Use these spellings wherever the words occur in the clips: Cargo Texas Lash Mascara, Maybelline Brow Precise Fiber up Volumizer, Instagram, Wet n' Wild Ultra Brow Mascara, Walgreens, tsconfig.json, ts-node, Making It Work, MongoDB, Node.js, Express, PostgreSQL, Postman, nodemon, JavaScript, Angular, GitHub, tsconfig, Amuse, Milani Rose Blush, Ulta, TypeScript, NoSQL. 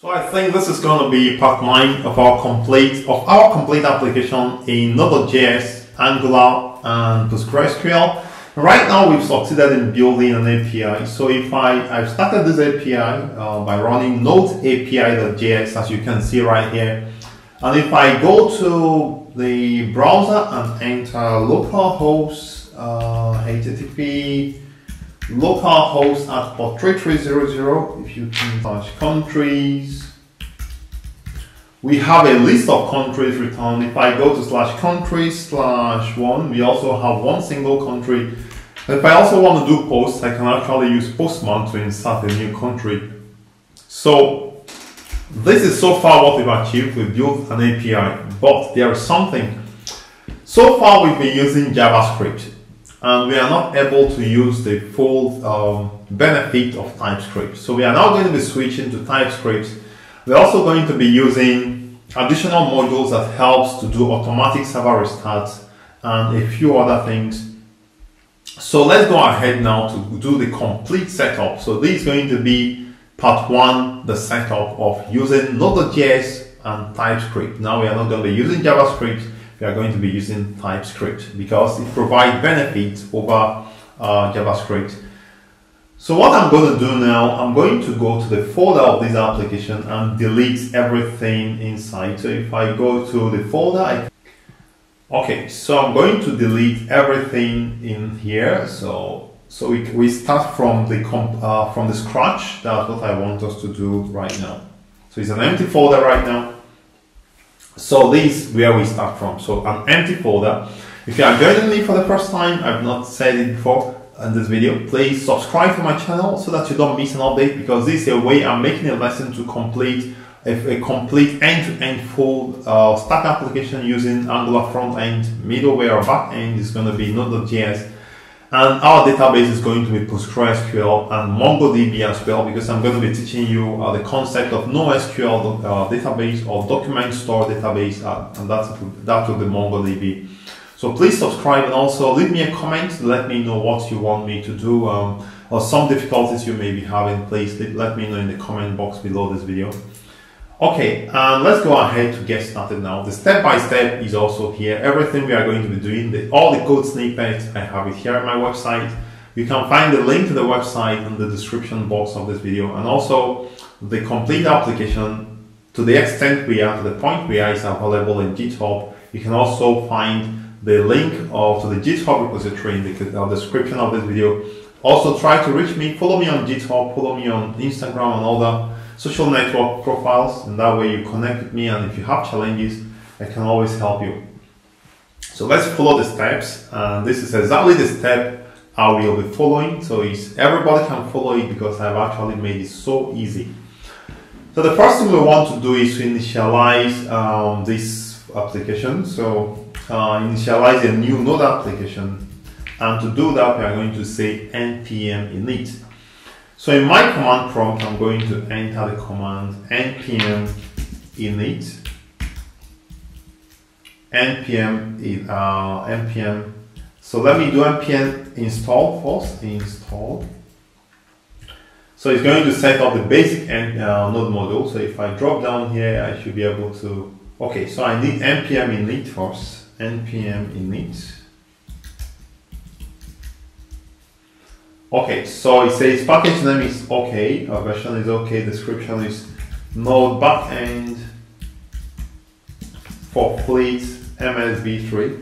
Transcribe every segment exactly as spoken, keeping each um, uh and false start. So I think this is going to be part nine of our complete of our complete application in Node.js, Angular, and PostgreSQL. Right now, we've succeeded in building an A P I. So if I I've started this A P I uh, by running node A P I dot J S, as you can see right here, and if I go to the browser and enter localhost uh, H T T P localhost at port three three zero zero, if you can touch countries, we have a list of countries returned. If I go to slash countries slash one, we also have one single country. If I also want to do posts, I can actually use Postman to insert a new country. So this is so far what we've achieved. We built an A P I, but there is something. So far we've been using JavaScript, and we are not able to use the full um, benefit of TypeScript. So we are now going to be switching to TypeScript. We're also going to be using additional modules that helps to do automatic server restarts and a few other things. So let's go ahead now to do the complete setup. So this is going to be part one, the setup of using Node.js and TypeScript. Now we are not going to be using JavaScript. We are going to be using TypeScript because it provides benefits over uh, JavaScript. So what I'm going to do now, I'm going to go to the folder of this application and delete everything inside. So if I go to the folder, I... okay, so I'm going to delete everything in here. So so we, we start from the comp, uh, from the scratch. That's what I want us to do right now. So it's an empty folder right now. So this is where we start from. So an empty folder. If you are joining me for the first time, I've not said it before in this video, please subscribe to my channel so that you don't miss an update, because this is a way I'm making a lesson to complete a, a complete end-to-end -end full uh, stack application using Angular front-end, middleware, back-end is going to be Node.js, and our database is going to be PostgreSQL and MongoDB as well, because I'm going to be teaching you uh, the concept of NoSQL uh, database or document store database, uh, and that's, that will be MongoDB. So please subscribe and also leave me a comment to let me know what you want me to do um, or some difficulties you may be having. Please let me know in the comment box below this video. Okay, and let's go ahead to get started now. The step-by-step is also here. Everything we are going to be doing, the, all the code snippets, I have it here on my website. You can find the link to the website in the description box of this video, and also the complete application to the extent we are, to the point we are, is available in GitHub. You can also find the link of, to the GitHub repository in the uh, description of this video. Also try to reach me, follow me on GitHub, follow me on Instagram and all that. Social network profiles, and that way you connect with me, and if you have challenges, I can always help you. So let's follow the steps, and this is exactly the step I will be following, so it's, everybody can follow it because I've actually made it so easy. So the first thing we want to do is to initialize um, this application, so uh, initialize a new node application, and to do that we are going to say npm init. So in my command prompt, I'm going to enter the command npm init, npm, uh, npm, so let me do npm install first, install. So it's going to set up the basic uh, node module, so if I drop down here, I should be able to, okay, so I need npm init first, npm init. Okay, so it says package name is okay, our version is okay, description is node backend for fleet M S V three.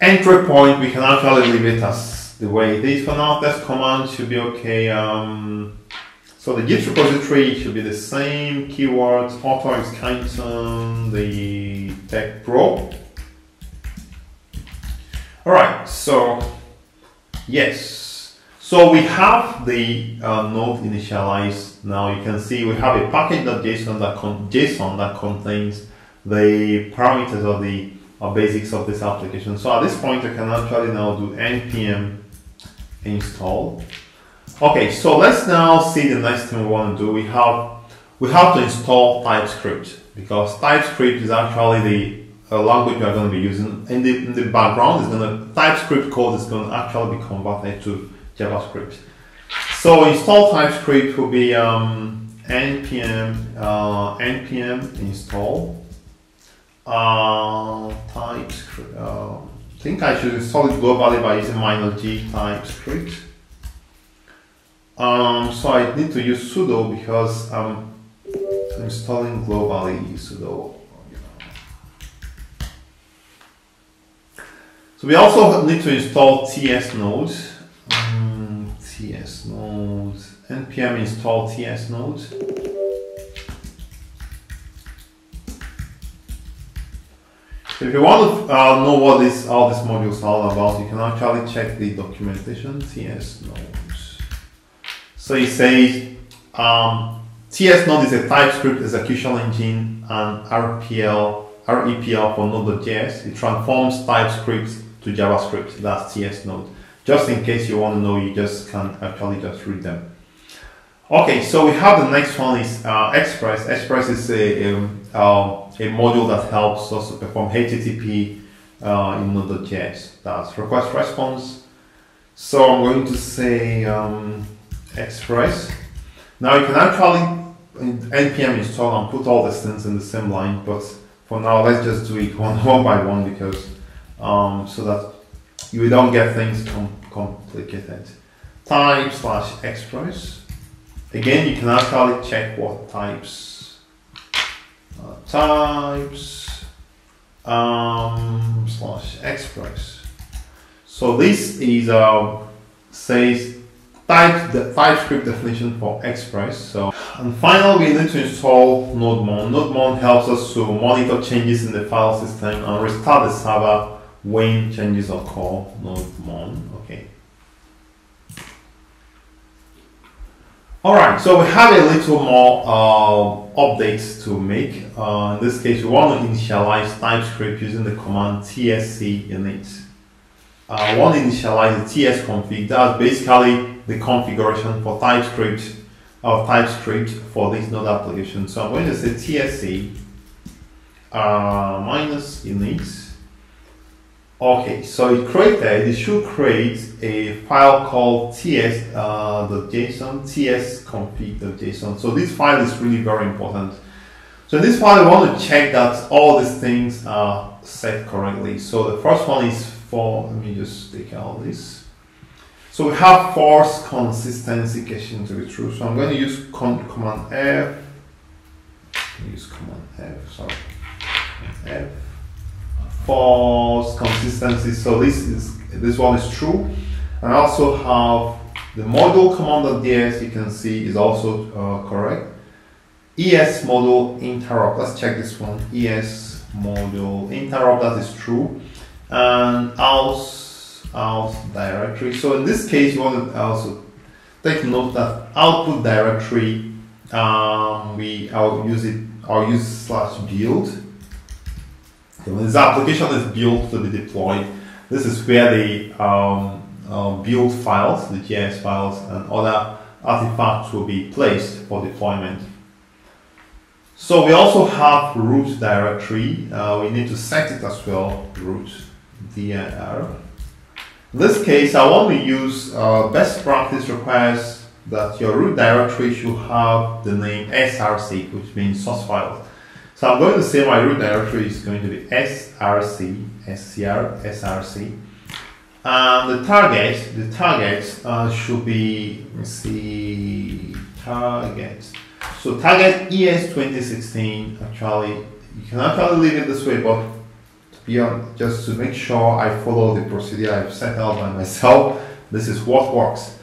Entry point, we can actually leave it as the way it is for now. Test command should be okay. Um, So the Git repository should be the same, keywords, author is Kyneton, the tech pro. Alright, so yes, so we have the uh, node initialized now. You can see we have a package.json that, con JSON that contains the parameters of the uh, basics of this application. So at this point, I can actually now do npm install. Okay, so let's now see the next thing we want to do. We have we have to install TypeScript, because TypeScript is actually the a language you are going to be using. In the, in the background, it's going to TypeScript code is going to actually be converted to JavaScript. So install TypeScript will be um, npm uh, npm install uh, TypeScript. Uh, I think I should install it globally by using minus g TypeScript. Um, so I need to use sudo because I'm installing globally sudo. So we also need to install ts-node, mm, ts-node, npm install ts-node. So if you want to uh, know what this, all these modules are all about, you can actually check the documentation, ts-node. So it says um, ts-node is a TypeScript execution engine and R E P L for node dot J S. It transforms TypeScript to JavaScript, that's ts-node. Just in case you want to know, you just can actually just read them. Okay, so we have the next one is uh, Express. Express is a, a, uh, a module that helps us to perform H T T P uh, in node dot J S. That's request response. So I'm going to say um, Express. Now you can actually npm install and put all these things in the same line, but for now let's just do it one, one by one because um, so that you don't get things com complicated. Type slash express. Again, you can actually check what types uh, types um, slash express. So this is uh, says type the TypeScript definition for Express. So, and finally, we need to install nodemon. Nodemon helps us to monitor changes in the file system and restart the server when changes occur. Nodemon. Okay. All right. So we have a little more uh, updates to make. Uh, in this case, we want to initialize TypeScript using the command tsc init. I uh, want to initialize the tsconfig. That's basically the configuration for TypeScript of TypeScript for this node application. So I'm going to say tsc uh, minus init. Okay, so it created, it should create a file called ts.json, uh, tsconfig.json. So this file is really very important. So in this file, we want to check that all these things are set correctly. So the first one is for, let me just take out this. So we have force consistency caching to be true. So I'm going to use con command F. Use command F. Sorry, F. Force consistency. So this is this one is true. And I also have the module command.ds. You can see is also uh, correct. E S module interrupt. Let's check this one. E S module interrupt. That is true. And else. Out directory. So in this case, you want to also take note that output directory. Um, we I'll use it. I'll use slash build. So when this application is built to be deployed, this is where the um, uh, build files, the J S files, and other artifacts will be placed for deployment. So we also have root directory. Uh, we need to set it as well. Root dir. In this case, I want to use uh, best practice requires that your root directory should have the name src, which means source file. So I'm going to say my root directory is going to be src, scr, src, and the target, the target uh, should be, let's see, target. So target E S twenty sixteen. Actually, you can actually leave it this way, but beyond, just to make sure I follow the procedure I've set out by myself, this is what works.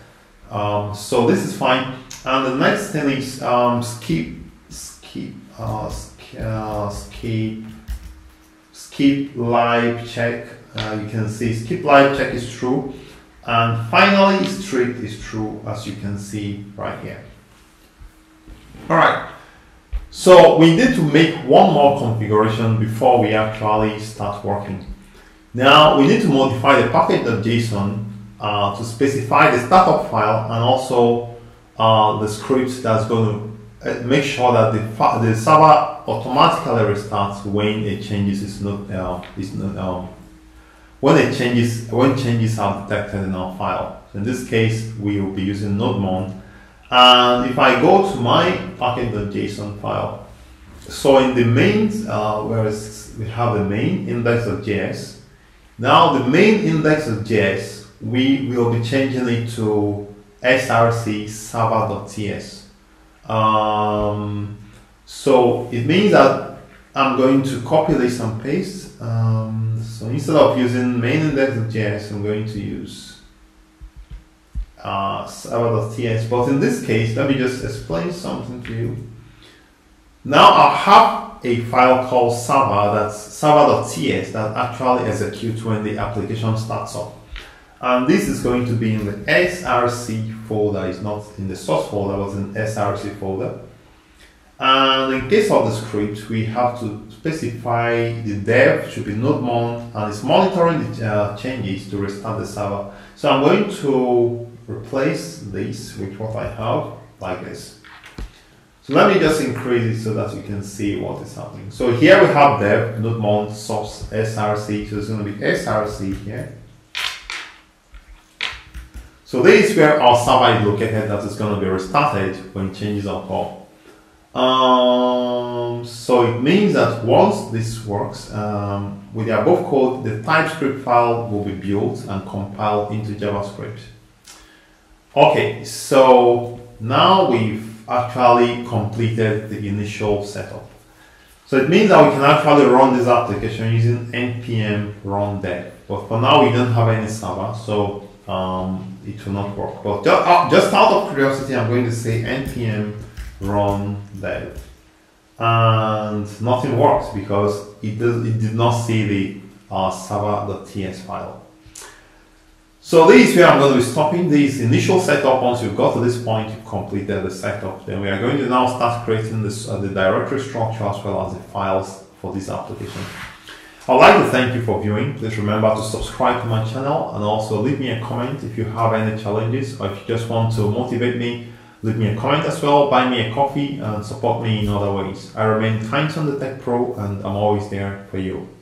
Um, so this is fine. And the next thing is um, skip, skip, uh, skip, uh, skip, skip live check. Uh, you can see skip live check is true, and finally strict is true, as you can see right here. All right. So we need to make one more configuration before we actually start working. Now we need to modify the package.json uh, to specify the startup file and also uh, the script that's going to make sure that the, the server automatically restarts when it changes is not uh, is not um, when it changes when changes are detected in our file. So in this case, we will be using nodemon. And if I go to my package.json file, so in the main, uh, where is, we have the main index.js. Now the main index.js, we will be changing it to src server.ts. Um, so it means that I'm going to copy this and paste. Um, so instead of using main index.js, I'm going to use Uh, server.ts, but in this case, let me just explain something to you. Now I have a file called server, that's server.ts, that actually executes when the application starts up, and this is going to be in the src folder. It's not in the source folder, it was in src folder. And in case of the script, we have to specify the dev should be nodemon, and it's monitoring the uh, changes to restart the server. So I'm going to replace this with what I have, like this. So let me just increase it so that you can see what is happening. So here we have dev, nodemon, source, src. So it's going to be src here. So this is where our server is located, that is going to be restarted when changes occur. Um, so it means that once this works, um, with the above code, the TypeScript file will be built and compiled into JavaScript. Okay, so now we've actually completed the initial setup. So it means that we can actually run this application using npm run dev. But for now, we don't have any server, so um, it will not work. But just, uh, just out of curiosity, I'm going to say npm run dev, and nothing works because it, does, it did not see the uh, server.ts file. So this is where I'm going to be stopping this initial setup. Once you've got to this point, you've completed the setup, then we are going to now start creating this, uh, the directory structure as well as the files for this application. I'd like to thank you for viewing. Please remember to subscribe to my channel, and also leave me a comment if you have any challenges, or if you just want to motivate me. Leave me a comment as well, buy me a coffee, and support me in other ways. I remain Times on the Tech Pro, and I'm always there for you.